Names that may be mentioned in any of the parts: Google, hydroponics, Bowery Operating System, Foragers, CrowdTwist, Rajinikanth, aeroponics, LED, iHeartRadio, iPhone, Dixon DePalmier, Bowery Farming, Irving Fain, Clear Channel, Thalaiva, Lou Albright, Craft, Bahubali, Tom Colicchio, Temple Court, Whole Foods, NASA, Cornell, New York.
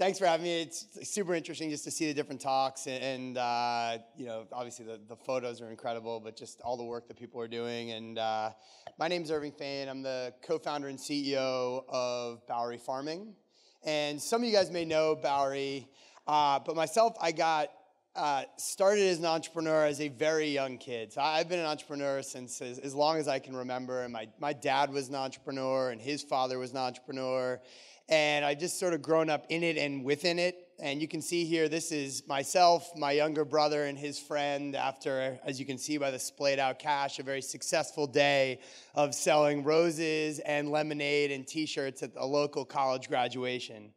Thanks for having me. It's super interesting just to see the different talks, and you know, obviously the photos are incredible, but just all the work that people are doing. And my name's Irving Fain. I'm the co-founder and CEO of Bowery Farming, and some of you guys may know Bowery, but myself, I got started as an entrepreneur as a very young kid. So I've been an entrepreneur since as long as I can remember, and my dad was an entrepreneur, and his father was an entrepreneur. And I've just sort of grown up in it and within it. And you can see here, this is myself, my younger brother, and his friend after, as you can see by the splayed out cash, a very successful day of selling roses and lemonade and T-shirts at a local college graduation.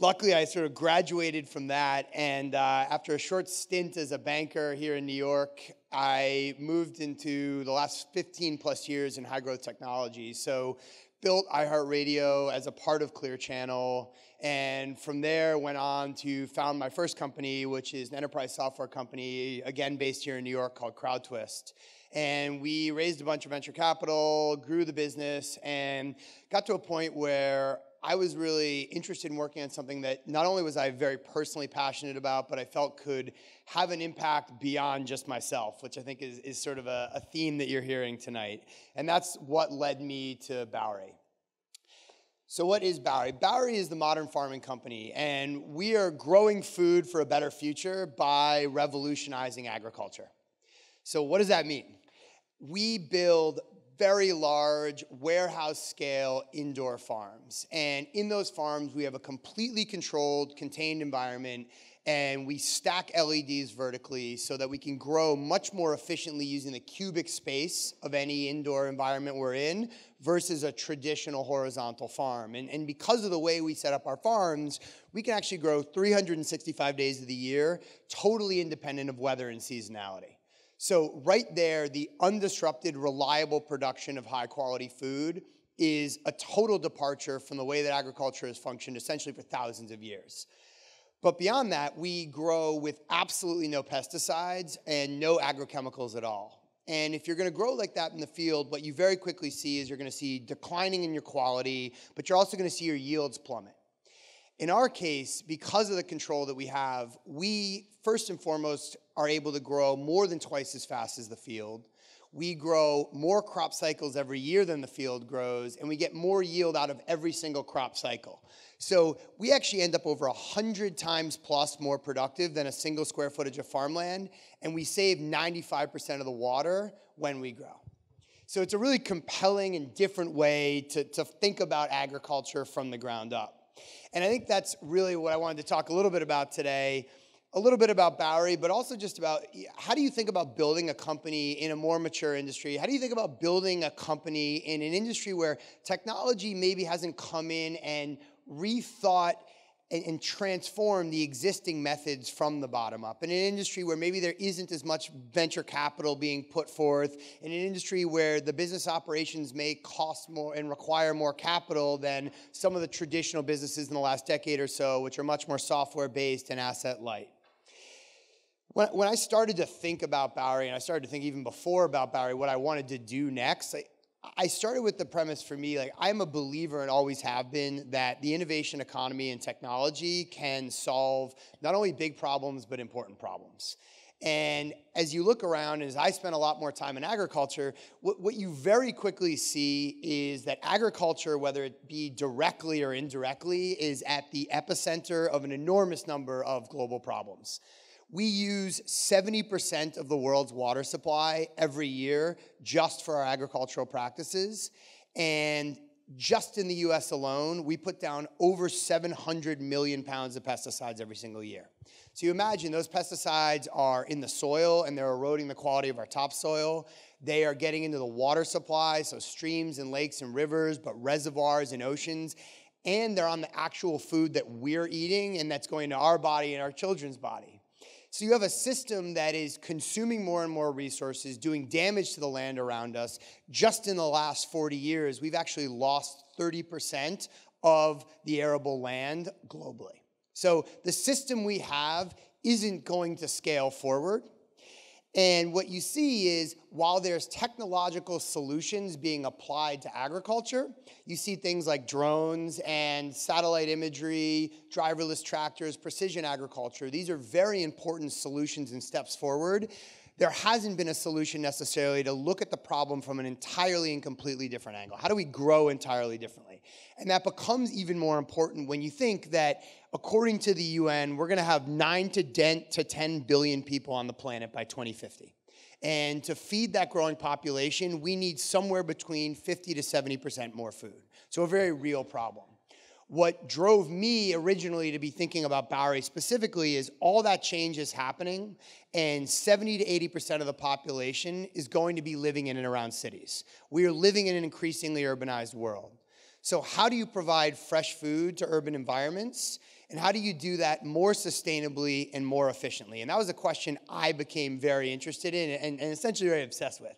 Luckily, I sort of graduated from that. And after a short stint as a banker here in New York, I moved into the last 15 plus years in high growth technology. So built iHeartRadio as a part of Clear Channel, and from there went on to found my first company, which is an enterprise software company, again based here in New York, called CrowdTwist. And we raised a bunch of venture capital, grew the business, and got to a point where I was really interested in working on something that not only was I very personally passionate about, but I felt could have an impact beyond just myself, which I think is sort of a theme that you're hearing tonight. And that's what led me to Bowery. So what is Bowery? Bowery is the modern farming company, and we are growing food for a better future by revolutionizing agriculture. So what does that mean? We build very large warehouse-scale indoor farms. And in those farms, we have a completely controlled, contained environment, and we stack LEDs vertically so that we can grow much more efficiently using the cubic space of any indoor environment we're in versus a traditional horizontal farm. And because of the way we set up our farms, we can actually grow 365 days of the year, totally independent of weather and seasonality. So right there, the undisrupted, reliable production of high-quality food is a total departure from the way that agriculture has functioned essentially for thousands of years. But beyond that, we grow with absolutely no pesticides and no agrochemicals at all. And if you're going to grow like that in the field, what you very quickly see is you're going to see declining in your quality, but you're also going to see your yields plummet. In our case, because of the control that we have, we first and foremost are able to grow more than twice as fast as the field. We grow more crop cycles every year than the field grows, and we get more yield out of every single crop cycle. So we actually end up over 100 times plus more productive than a single square footage of farmland, and we save 95% of the water when we grow. So it's a really compelling and different way to think about agriculture from the ground up. And I think that's really what I wanted to talk a little bit about today, a little bit about Bowery, but also just about how do you think about building a company in a more mature industry? How do you think about building a company in an industry where technology maybe hasn't come in and rethought and transform the existing methods from the bottom up, in an industry where maybe there isn't as much venture capital being put forth, in an industry where the business operations may cost more and require more capital than some of the traditional businesses in the last decade or so, which are much more software-based and asset-light. When I started to think about Bowery, and I started to think even before about Bowery, what I wanted to do next, I started with the premise for me, like, I'm a believer and always have been that the innovation economy and technology can solve not only big problems, but important problems. And as you look around, as I spent a lot more time in agriculture, what you very quickly see is that agriculture, whether it be directly or indirectly, is at the epicenter of an enormous number of global problems. We use 70% of the world's water supply every year just for our agricultural practices. And just in the US alone, we put down over 700 million pounds of pesticides every single year. So you imagine those pesticides are in the soil, and they're eroding the quality of our topsoil. They are getting into the water supply, so streams and lakes and rivers, but reservoirs and oceans. And they're on the actual food that we're eating, and that's going to our body and our children's body. So you have a system that is consuming more and more resources, doing damage to the land around us. Just in the last 40 years, we've actually lost 30% of the arable land globally. So the system we have isn't going to scale forward. And what you see is, while there's technological solutions being applied to agriculture, you see things like drones and satellite imagery, driverless tractors, precision agriculture. These are very important solutions and steps forward. There hasn't been a solution necessarily to look at the problem from an entirely and completely different angle. How do we grow entirely differently? And that becomes even more important when you think that, according to the UN, we're going to have 9 to 10 billion people on the planet by 2050. And to feed that growing population, we need somewhere between 50 to 70% more food. So a very real problem. What drove me originally to be thinking about Bowery specifically is all that change is happening, and 70 to 80% of the population is going to be living in and around cities. We are living in an increasingly urbanized world. So how do you provide fresh food to urban environments, and how do you do that more sustainably and more efficiently? And that was a question I became very interested in and essentially very obsessed with.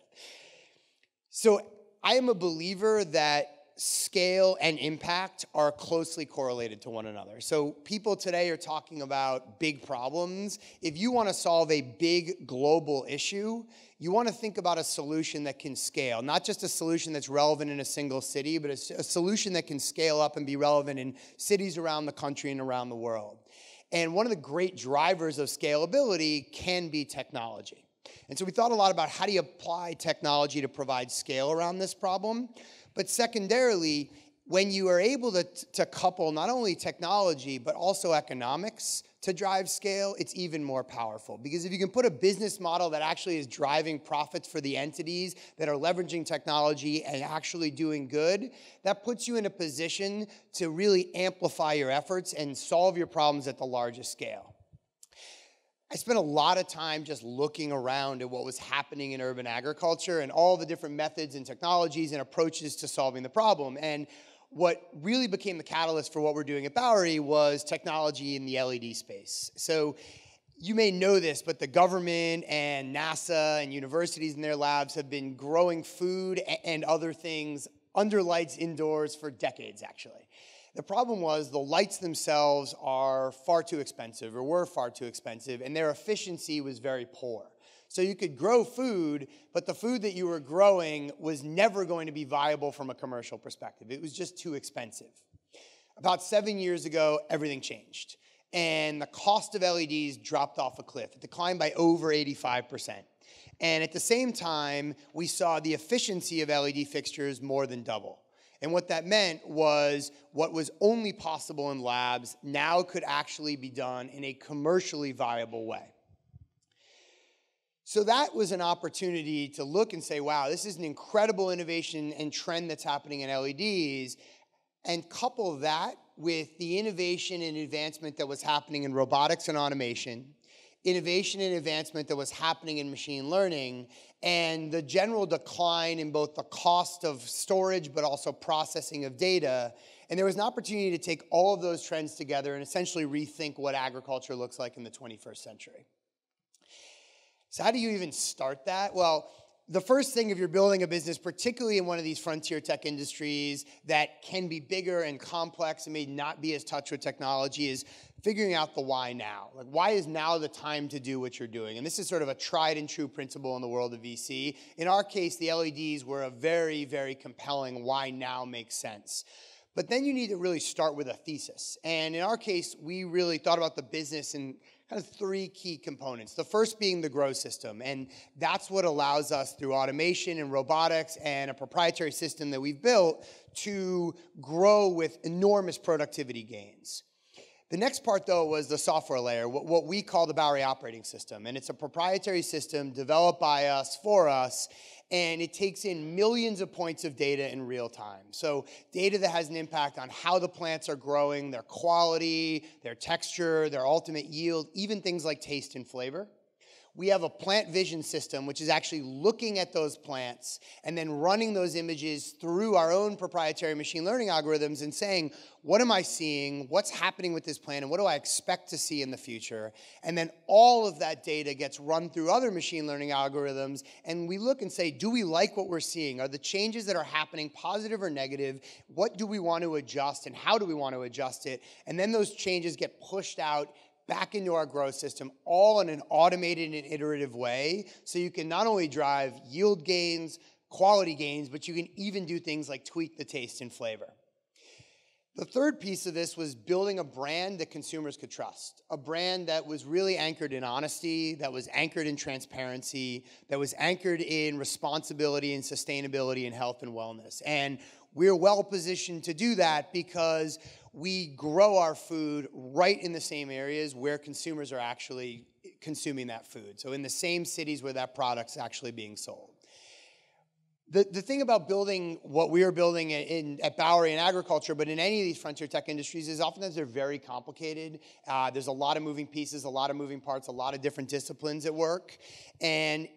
So I am a believer that scale and impact are closely correlated to one another. So people today are talking about big problems. If you want to solve a big global issue, you want to think about a solution that can scale, not just a solution that's relevant in a single city, but a solution that can scale up and be relevant in cities around the country and around the world. And one of the great drivers of scalability can be technology. And so we thought a lot about how do you apply technology to provide scale around this problem. But secondarily, when you are able to couple not only technology, but also economics to drive scale, it's even more powerful. Because if you can put a business model that actually is driving profits for the entities that are leveraging technology and actually doing good, that puts you in a position to really amplify your efforts and solve your problems at the largest scale. I spent a lot of time just looking around at what was happening in urban agriculture and all the different methods and technologies and approaches to solving the problem. And what really became the catalyst for what we're doing at Bowery was technology in the LED space. So you may know this, but the government and NASA and universities in their labs have been growing food and other things under lights indoors for decades, actually. The problem was the lights themselves are far too expensive, or were far too expensive, and their efficiency was very poor. So you could grow food, but the food that you were growing was never going to be viable from a commercial perspective. It was just too expensive. About 7 years ago, everything changed, and the cost of LEDs dropped off a cliff. It declined by over 85%. And at the same time, we saw the efficiency of LED fixtures more than double. And what that meant was what was only possible in labs now could actually be done in a commercially viable way. So that was an opportunity to look and say, wow, this is an incredible innovation and trend that's happening in LEDs, and couple that with the innovation and advancement that was happening in robotics and automation, innovation and advancement that was happening in machine learning, and the general decline in both the cost of storage but also processing of data. And there was an opportunity to take all of those trends together and essentially rethink what agriculture looks like in the 21st century. So how do you even start that? Well, the first thing, if you're building a business, particularly in one of these frontier tech industries that can be bigger and complex and may not be as touched with technology, is figuring out the why now. Like, why is now the time to do what you're doing? And this is sort of a tried and true principle in the world of VC. In our case, the LEDs were a very, very compelling why now makes sense. But then you need to really start with a thesis. And in our case, we really thought about the business and kind of three key components, the first being the grow system. And that's what allows us, through automation and robotics and a proprietary system that we've built, to grow with enormous productivity gains. The next part, though, was the software layer, what we call the Bowery Operating System. And it's a proprietary system developed by us, for us, and it takes in millions of points of data in real time. So data that has an impact on how the plants are growing, their quality, their texture, their ultimate yield, even things like taste and flavor. We have a plant vision system, which is actually looking at those plants and then running those images through our own proprietary machine learning algorithms and saying, what am I seeing, what's happening with this plant, and what do I expect to see in the future? And then all of that data gets run through other machine learning algorithms, and we look and say, do we like what we're seeing? Are the changes that are happening positive or negative? What do we want to adjust, and how do we want to adjust it? And then those changes get pushed out back into our growth system, all in an automated and iterative way, so you can not only drive yield gains, quality gains, but you can even do things like tweak the taste and flavor. The third piece of this was building a brand that consumers could trust, a brand that was really anchored in honesty, that was anchored in transparency, that was anchored in responsibility and sustainability and health and wellness. And we're well positioned to do that because we grow our food right in the same areas where consumers are actually consuming that food, so in the same cities where that product's actually being sold. The thing about building what we are building at Bowery in agriculture, but in any of these frontier tech industries, is oftentimes they're very complicated. There's a lot of moving pieces, a lot of moving parts, a lot of different disciplines at work. And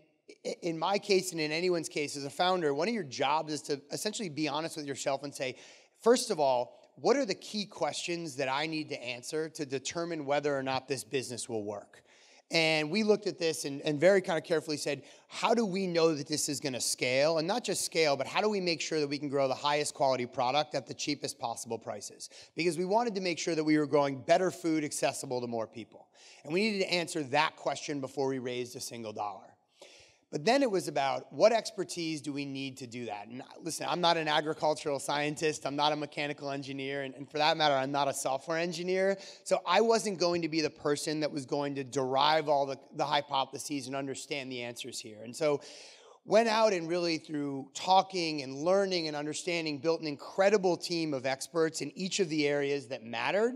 in my case and in anyone's case as a founder, one of your jobs is to essentially be honest with yourself and say, first of all, what are the key questions that I need to answer to determine whether or not this business will work? And we looked at this and very kind of carefully said, how do we know that this is going to scale? And not just scale, but how do we make sure that we can grow the highest quality product at the cheapest possible prices? Because we wanted to make sure that we were growing better food accessible to more people. And we needed to answer that question before we raised a single dollar. But then it was about, what expertise do we need to do that? And listen, I'm not an agricultural scientist. I'm not a mechanical engineer. And for that matter, I'm not a software engineer. So I wasn't going to be the person that was going to derive all the hypotheses and understand the answers here. And so went out and really, through talking and learning and understanding, built an incredible team of experts in each of the areas that mattered.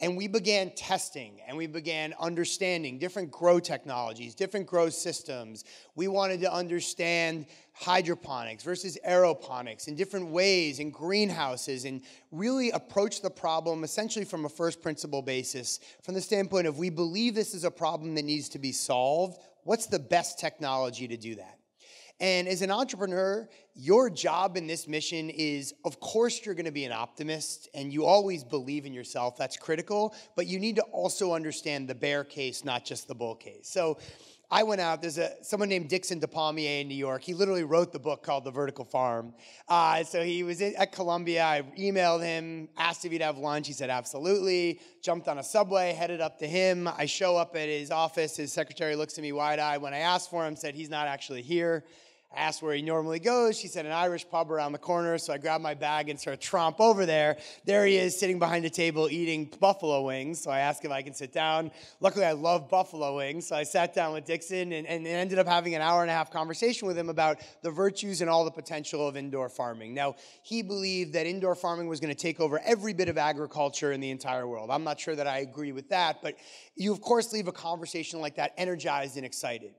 And we began testing, and we began understanding different grow technologies, different grow systems. We wanted to understand hydroponics versus aeroponics in different ways, in greenhouses, and really approach the problem essentially from a first principle basis, from the standpoint of, we believe this is a problem that needs to be solved. What's the best technology to do that? And as an entrepreneur, your job in this mission is, of course, you're going to be an optimist, and you always believe in yourself. That's critical. But you need to also understand the bear case, not just the bull case. So I went out. There's someone named Dixon DePalmier in New York. He literally wrote the book called The Vertical Farm. So he was at Columbia. I emailed him, asked if he'd have lunch. He said, absolutely. Jumped on a subway, headed up to him. I show up at his office. His secretary looks at me wide-eyed. When I asked for him, said he's not actually here. I asked where he normally goes. She said an Irish pub around the corner. So I grabbed my bag and sort of tromp over there. There he is, sitting behind a table eating buffalo wings. So I asked if I can sit down. Luckily, I love buffalo wings. So I sat down with Dixon and ended up having an hour-and-a-half conversation with him about the virtues and all the potential of indoor farming. Now, he believed that indoor farming was going to take over every bit of agriculture in the entire world. I'm not sure that I agree with that, but you, of course, leave a conversation like that energized and excited.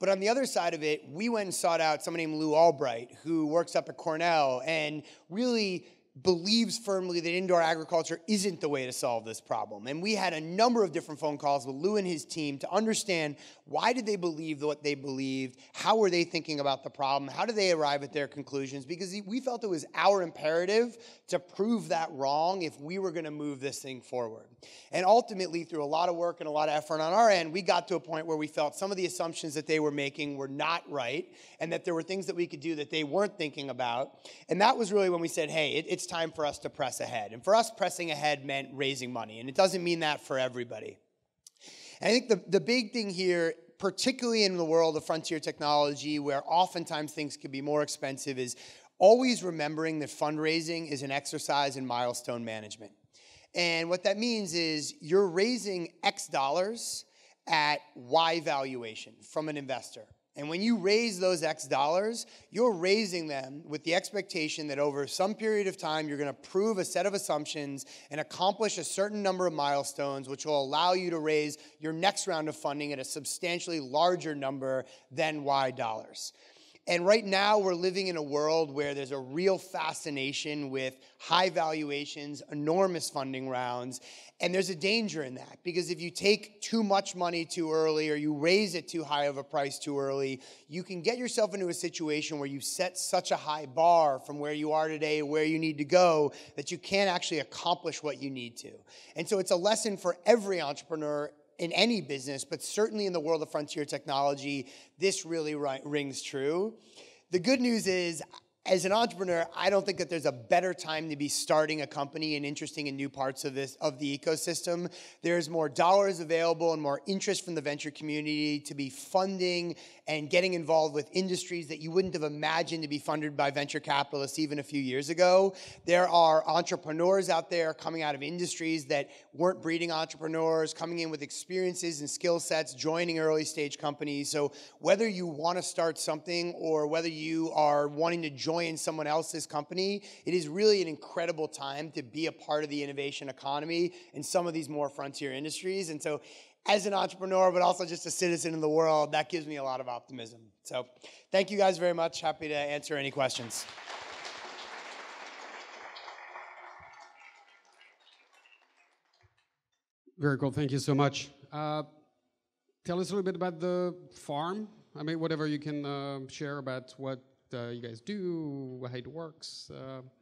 But on the other side of it, we went and sought out someone named Lou Albright, who works up at Cornell and really believes firmly that indoor agriculture isn't the way to solve this problem. And we had a number of different phone calls with Lou and his team to understand, why did they believe what they believed? How were they thinking about the problem? How did they arrive at their conclusions? Because we felt it was our imperative to prove that wrong if we were going to move this thing forward. And ultimately, through a lot of work and a lot of effort on our end, we got to a point where we felt some of the assumptions that they were making were not right, and that there were things that we could do that they weren't thinking about. And that was really when we said, hey, it's time for us to press ahead. And for us, pressing ahead meant raising money. And it doesn't mean that for everybody. And I think the big thing here, particularly in the world of frontier technology, where oftentimes things could be more expensive, is always remembering that fundraising is an exercise in milestone management. And what that means is you're raising X dollars at Y valuation from an investor. And when you raise those X dollars, you're raising them with the expectation that over some period of time, you're going to prove a set of assumptions and accomplish a certain number of milestones, which will allow you to raise your next round of funding at a substantially larger number than Y dollars. And right now, we're living in a world where there's a real fascination with high valuations, enormous funding rounds, and there's a danger in that. Because if you take too much money too early, or you raise it too high of a price too early, you can get yourself into a situation where you set such a high bar from where you are today, where you need to go, that you can't actually accomplish what you need to. And so it's a lesson for every entrepreneur in any business, but certainly in the world of frontier technology, this really rings true. The good news is as an entrepreneur, I don't think that there's a better time to be starting a company and interesting in new parts of this of the ecosystem. There's more dollars available and more interest from the venture community to be funding and getting involved with industries that you wouldn't have imagined to be funded by venture capitalists even a few years ago. There are entrepreneurs out there coming out of industries that weren't breeding entrepreneurs, coming in with experiences and skill sets, joining early stage companies. So whether you want to start something or whether you are wanting to join someone else's company, it is really an incredible time to be a part of the innovation economy in some of these more frontier industries. And so as an entrepreneur, but also just a citizen in the world, that gives me a lot of optimism. So thank you guys very much. Happy to answer any questions. Very cool. Thank you so much. Tell us a little bit about the farm. I mean, whatever you can share about what you guys do, how it works.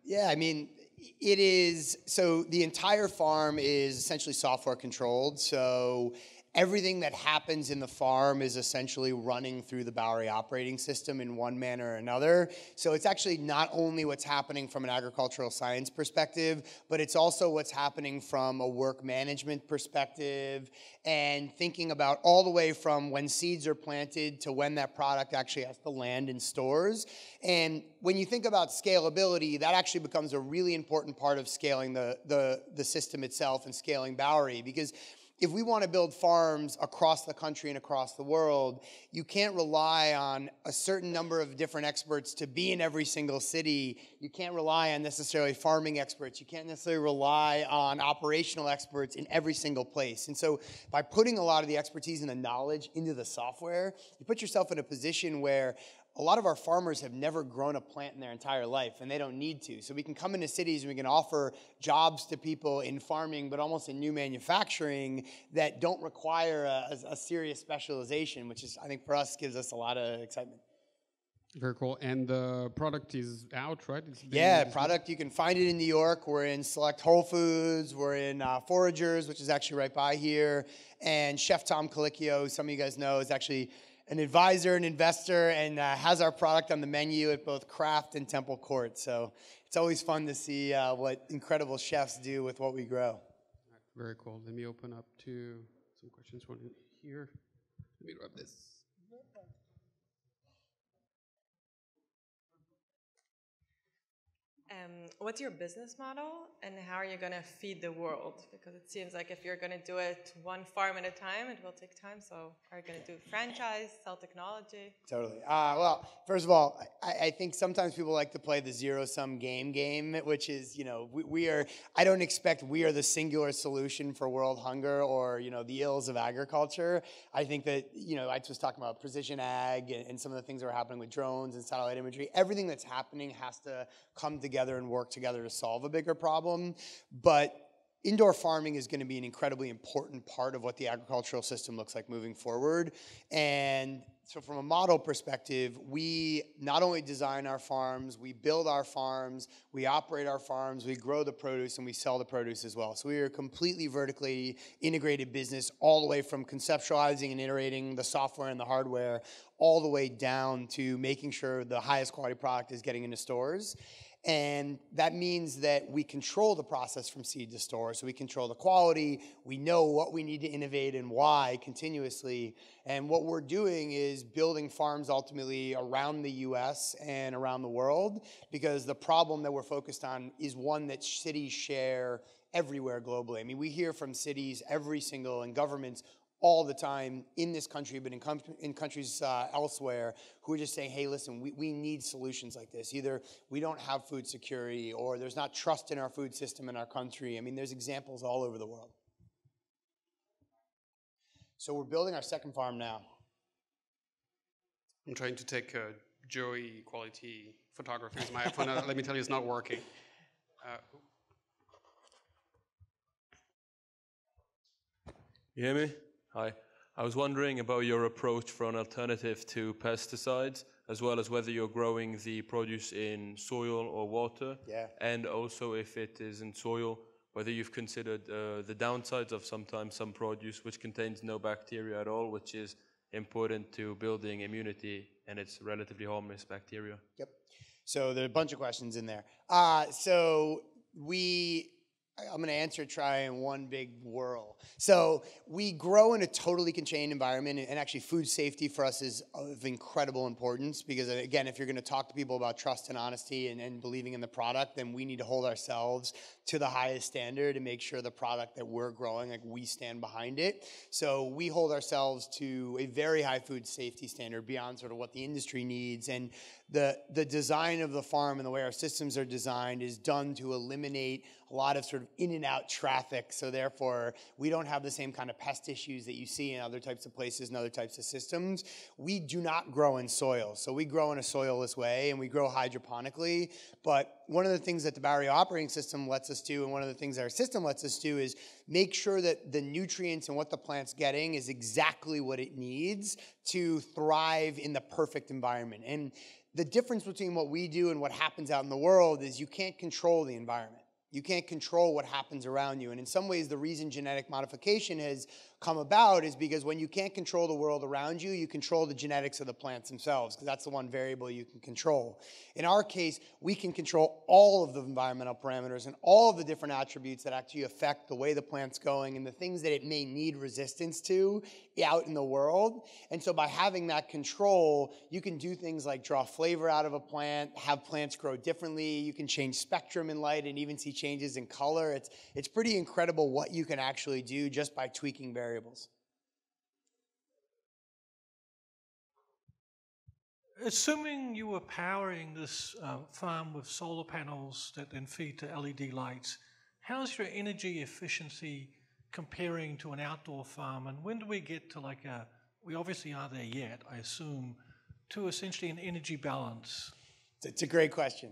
Yeah, I mean, it is, so the entire farm is essentially software controlled. So everything that happens in the farm is essentially running through the Bowery operating system in one manner or another. So it's actually not only what's happening from an agricultural science perspective, but it's also what's happening from a work management perspective and thinking about all the way from when seeds are planted to when that product actually has to land in stores. And when you think about scalability, that actually becomes a really important part of scaling the system itself and scaling Bowery, because if we want to build farms across the country and across the world, you can't rely on a certain number of different experts to be in every single city. You can't rely on necessarily farming experts. You can't necessarily rely on operational experts in every single place. And so by putting a lot of the expertise and the knowledge into the software, you put yourself in a position where a lot of our farmers have never grown a plant in their entire life, and they don't need to. So we can come into cities and we can offer jobs to people in farming, but almost in new manufacturing that don't require a serious specialization, which is, I think for us, gives us a lot of excitement. Very cool. And the product is out, right? Yeah, product. You can find it in New York. We're in select Whole Foods. We're in Foragers, which is actually right by here. And Chef Tom Colicchio, some of you guys know, is actually an advisor, an investor, and has our product on the menu at both Craft and Temple Court. So it's always fun to see what incredible chefs do with what we grow. Very cool. Let me open up to some questions from here. Let me grab this. What's your business model, and how are you going to feed the world? Because it seems like if you're going to do it one farm at a time, it will take time. So are you going to do franchise, sell technology? Totally. Well, first of all, I think sometimes people like to play the zero-sum game, which is, you know, we are, I don't expect we are the singular solution for world hunger or, you know, the ills of agriculture. I think that, you know, I was talking about precision ag and some of the things that are happening with drones and satellite imagery. Everything that's happening has to come together and work together to solve a bigger problem. But indoor farming is going to be an incredibly important part of what the agricultural system looks like moving forward. And so from a model perspective, we not only design our farms, we build our farms, we operate our farms, we grow the produce, and we sell the produce as well. So we are a completely vertically integrated business all the way from conceptualizing and iterating the software and the hardware all the way down to making sure the highest quality product is getting into stores. And that means that we control the process from seed to store. So we control the quality. We know what we need to innovate and why continuously. And what we're doing is building farms ultimately around the US and around the world, because the problem that we're focused on is one that cities share everywhere globally. I mean, we hear from cities every single, and governments all the time in this country, but in countries elsewhere, who are just saying, hey, listen, we need solutions like this. Either we don't have food security, or there's not trust in our food system in our country. I mean, there's examples all over the world. So we're building our second farm now. I'm trying to take Joey quality photography with my iPhone. Let me tell you, it's not working. You hear me? Hi. I was wondering about your approach for an alternative to pesticides, as well as whether you're growing the produce in soil or water. Yeah. And also, if it is in soil, whether you've considered the downsides of sometimes some produce which contains no bacteria at all, which is important to building immunity, and it's relatively harmless bacteria. Yep. So there are a bunch of questions in there. I'm going to answer try in one big whirl. So we grow in a totally contained environment, and actually food safety for us is of incredible importance because, again, if you're going to talk to people about trust and honesty and believing in the product, then we need to hold ourselves to the highest standard and make sure the product that we're growing, like, we stand behind it. So we hold ourselves to a very high food safety standard beyond sort of what the industry needs. And the design of the farm and the way our systems are designed is done to eliminate a lot of sort of in and out traffic. So therefore, we don't have the same kind of pest issues that you see in other types of places and other types of systems. We do not grow in soil. So we grow in a soilless way, and we grow hydroponically. But one of the things that the Bowery Operating System lets us do, and one of the things that our system lets us do, is make sure that the nutrients and what the plant's getting is exactly what it needs to thrive in the perfect environment. And the difference between what we do and what happens out in the world is you can't control the environment. You can't control what happens around you. And in some ways, the reason genetic modification has come about is because when you can't control the world around you, you control the genetics of the plants themselves, because that's the one variable you can control. In our case, we can control all of the environmental parameters and all of the different attributes that actually affect the way the plant's going and the things that it may need resistance to out in the world. And so by having that control, you can do things like draw flavor out of a plant, have plants grow differently, you can change spectrum in light and even see changes in color. It's pretty incredible what you can actually do just by tweaking variables. Assuming you were powering this farm with solar panels that then feed to LED lights, how's your energy efficiency comparing to an outdoor farm? And when do we get to like a, we obviously aren't there yet, I assume, to essentially an energy balance? It's a great question.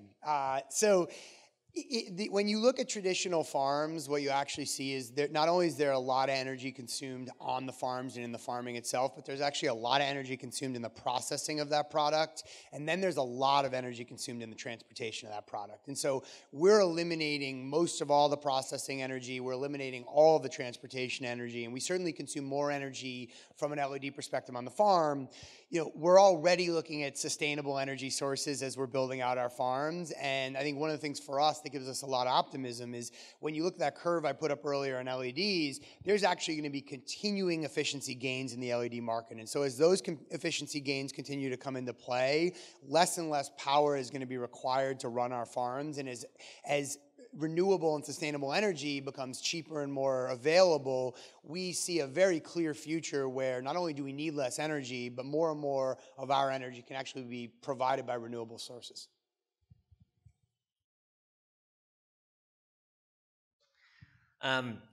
When you look at traditional farms, what you actually see is that not only is there a lot of energy consumed on the farms and in the farming itself, but there's actually a lot of energy consumed in the processing of that product, and then there's a lot of energy consumed in the transportation of that product. And so we're eliminating most of all the processing energy, we're eliminating all of the transportation energy, and we certainly consume more energy from an LED perspective on the farm. You know, we're already looking at sustainable energy sources as we're building out our farms, and I think one of the things for us that gives us a lot of optimism is when you look at that curve I put up earlier on LEDs, there's actually going to be continuing efficiency gains in the LED market. And so as those efficiency gains continue to come into play, less and less power is going to be required to run our farms. And as renewable and sustainable energy becomes cheaper and more available, we see a very clear future where not only do we need less energy, but more and more of our energy can actually be provided by renewable sources.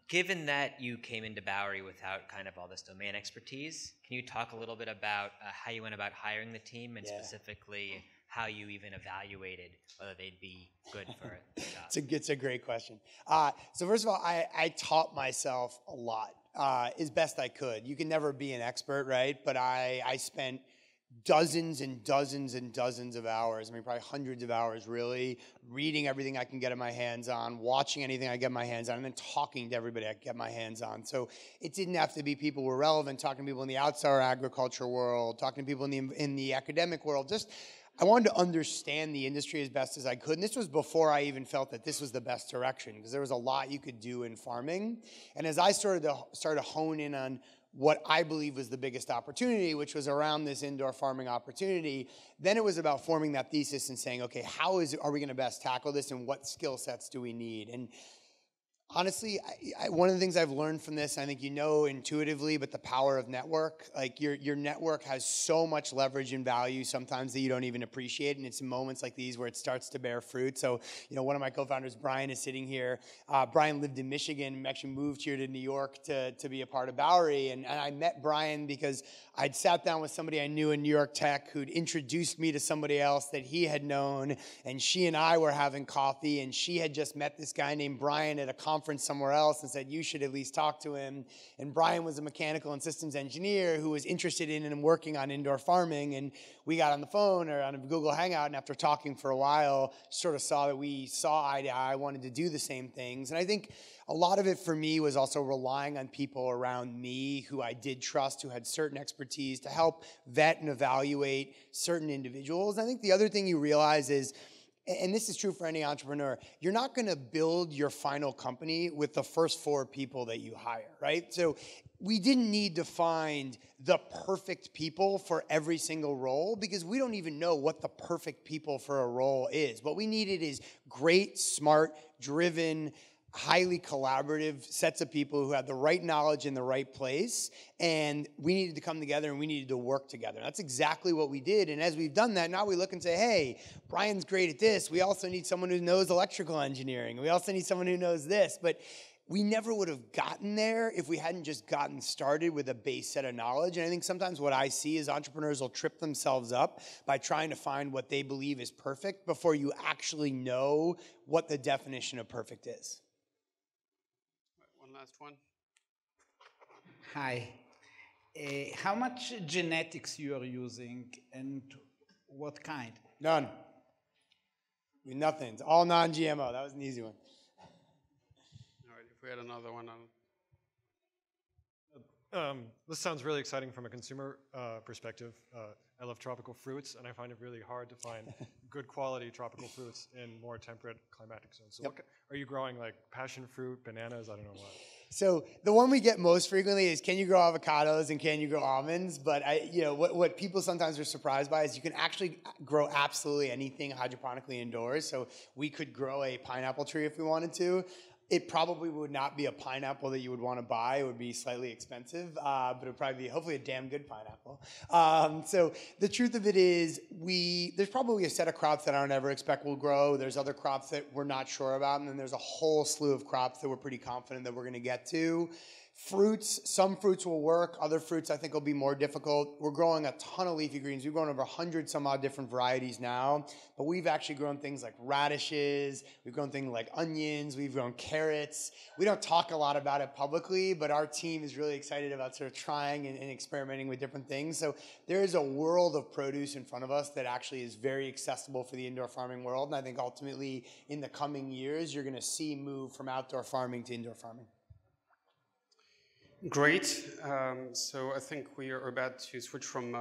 Given that you came into Bowery without kind of all this domain expertise, can you talk a little bit about how you went about hiring the team and specifically how you even evaluated whether they'd be good for the job? It's a great question. So first of all, I taught myself a lot as best I could. You can never be an expert, right? But I spent dozens and dozens and dozens of hours, I mean probably hundreds of hours really, reading everything I can get my hands on, watching anything I get my hands on, and then talking to everybody I get my hands on. So it didn't have to be people who were relevant, talking to people in the outside agriculture world, talking to people in the academic world. Just, I wanted to understand the industry as best as I could, and this was before I even felt that this was the best direction, because there was a lot you could do in farming. And as I started to hone in on what I believe was the biggest opportunity, which was around this indoor farming opportunity, then it was about forming that thesis and saying, okay, are we going to best tackle this, and what skill sets do we need? And honestly, one of the things I've learned from this, I think you know intuitively, but the power of network, like your network has so much leverage and value sometimes that you don't even appreciate, and it's moments like these where it starts to bear fruit. So, you know, one of my co-founders, Brian, is sitting here. Brian lived in Michigan, actually moved here to New York to be a part of Bowery, and I met Brian because I'd sat down with somebody I knew in New York Tech who'd introduced me to somebody else that he had known, and she and I were having coffee, and she had just met this guy named Brian at a conference conference somewhere else and said, you should at least talk to him. And Brian was a mechanical and systems engineer who was interested in and working on indoor farming. And we got on the phone or on a Google Hangout, and after talking for a while, sort of saw that we saw eye to eye, wanted to do the same things. And I think a lot of it for me was also relying on people around me who I did trust, who had certain expertise to help vet and evaluate certain individuals. And I think the other thing you realize is, and this is true for any entrepreneur, you're not going to build your final company with the first four people that you hire, right? So we didn't need to find the perfect people for every single role because we don't even know what the perfect people for a role is. What we needed is great, smart, driven, highly collaborative sets of people who had the right knowledge in the right place, and we needed to come together and we needed to work together. And that's exactly what we did, and as we've done that, now we look and say, hey, Brian's great at this. We also need someone who knows electrical engineering. We also need someone who knows this. But we never would have gotten there if we hadn't just gotten started with a base set of knowledge. And I think sometimes what I see is entrepreneurs will trip themselves up by trying to find what they believe is perfect before you actually know what the definition of perfect is. Last one. Hi. How much genetics you are using and what kind? None. Nothing. It's all non-GMO. That was an easy one. All right. If we had another one on. This sounds really exciting from a consumer perspective. I love tropical fruits, and I find it really hard to find good quality tropical fruits in more temperate climatic zones. So yep. Are you growing like passion fruit, bananas? I don't know what. So the one we get most frequently is, can you grow avocados and can you grow almonds? But what people sometimes are surprised by is you can actually grow absolutely anything hydroponically indoors. So we could grow a pineapple tree if we wanted to. It probably would not be a pineapple that you would want to buy. It would be slightly expensive, but it would probably be hopefully a damn good pineapple. So the truth of it is there's probably a set of crops that I don't ever expect will grow. There's other crops that we're not sure about, and then there's a whole slew of crops that we're pretty confident that we're going to get to. Fruits, some fruits will work. Other fruits I think will be more difficult. We're growing a ton of leafy greens. We've grown over 100 some odd different varieties now, but we've actually grown things like radishes. We've grown things like onions. We've grown carrots. We don't talk a lot about it publicly, but our team is really excited about sort of trying and experimenting with different things. So there is a world of produce in front of us that actually is very accessible for the indoor farming world. And I think ultimately in the coming years, you're going to see move from outdoor farming to indoor farming. Great. So I think we are about to switch from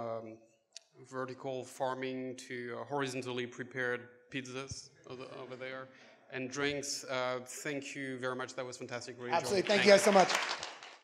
vertical farming to horizontally prepared pizzas over there and drinks. Thank you very much. That was fantastic. Really absolutely. Thank you guys so much.